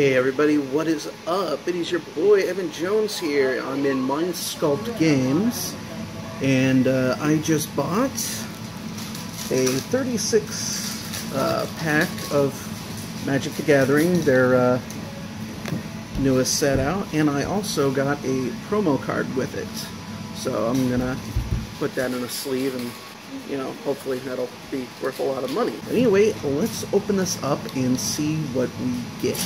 Hey everybody, what is up? It is your boy Evan Jones here. I'm in MindSculpt Games, and I just bought a 36 pack of Magic the Gathering, their newest set out, and I also got a promo card with it. So I'm gonna put that in a sleeve and, you know, hopefully that'll be worth a lot of money. But anyway, let's open this up and see what we get.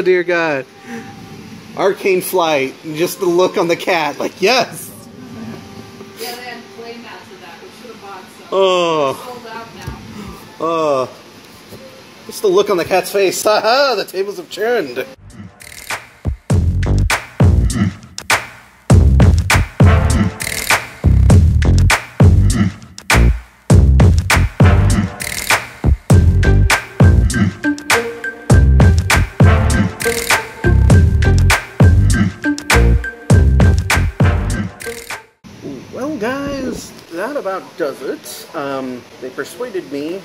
Oh dear God. Arcane Flight, and just the look on the cat, like, yes! Yeah, they had play mats of that, we should have bought some. Oh. Sold out now. Oh. Just the look on the cat's face, haha, the tables have turned. That about does it. They persuaded me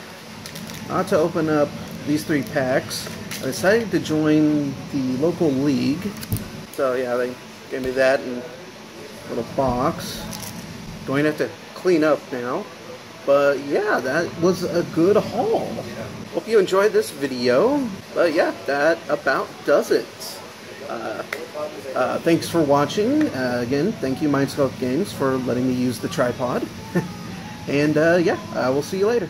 not to open up these three packs. I decided to join the local league. So yeah, they gave me that and a little box. Going to have to clean up now. But yeah, that was a good haul. Hope you enjoyed this video. But yeah, that about does it. Thanks for watching. Again, thank you MindSculpt Games for letting me use the tripod. And yeah, we'll see you later.